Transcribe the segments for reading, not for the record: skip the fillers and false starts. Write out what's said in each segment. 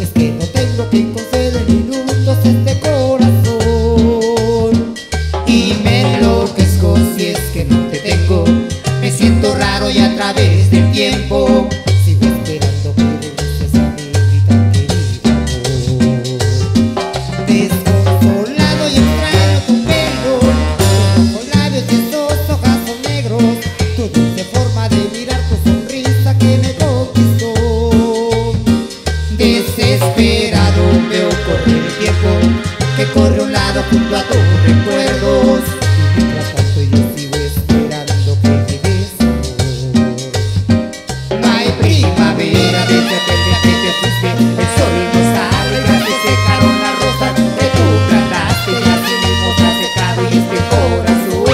Es que no tengo quien conceda minutos este corazón. Y me enloquezco si es que no te tengo. Me siento raro y a través del tiempo sigo esperando que regreses a mi vida, querido. Desconsolado y extraño tu pelo, tus ojos labios y esos ojazos negros, tu dulce forma de mirar, tu sonrisa que me conquistó. Desesperado veo correr el tiempo que corre a un lado junto a tus recuerdos. Y mientras tanto yo sigo esperando que me des amor. No hay primavera desde que te fuiste. El sol no sale, ya se secaron las rosas que tú plantaste, y así mismo se ha secado y este corazón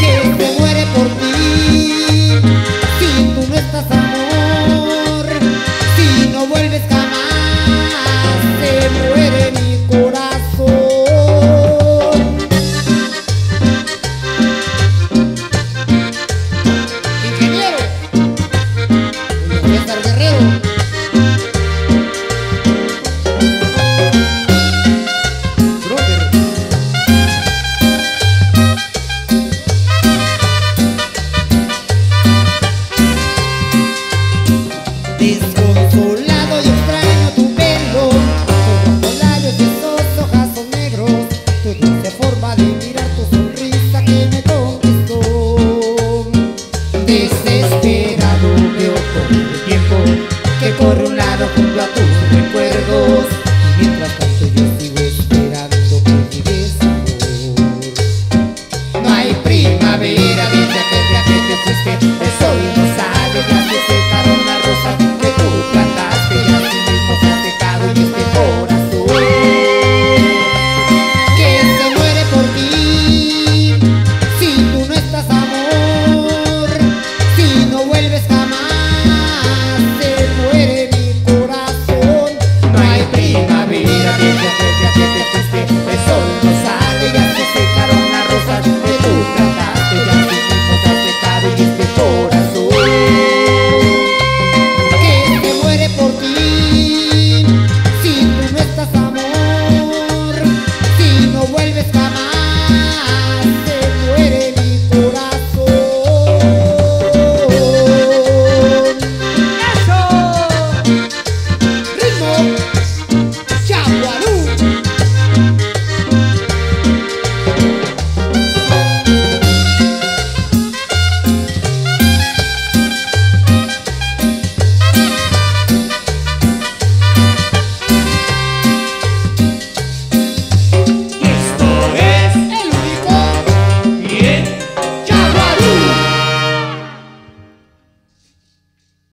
que se muere por ti. Si tú no estás amor, no vuelves jamás, se muere mi corazón. Ingeniero Julio César Guerrero. Desconsolado y extraño tu pelo, tus labios y esos ojazos negros, tu dulce forma de mirar, tu sonrisa que me conquistó. Desesperado veo con el tiempo que corre un lado.